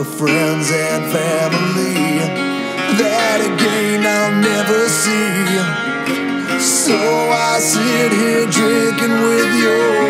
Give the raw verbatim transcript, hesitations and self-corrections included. of friends and family that again I'll never see. So I sit here drinking with you.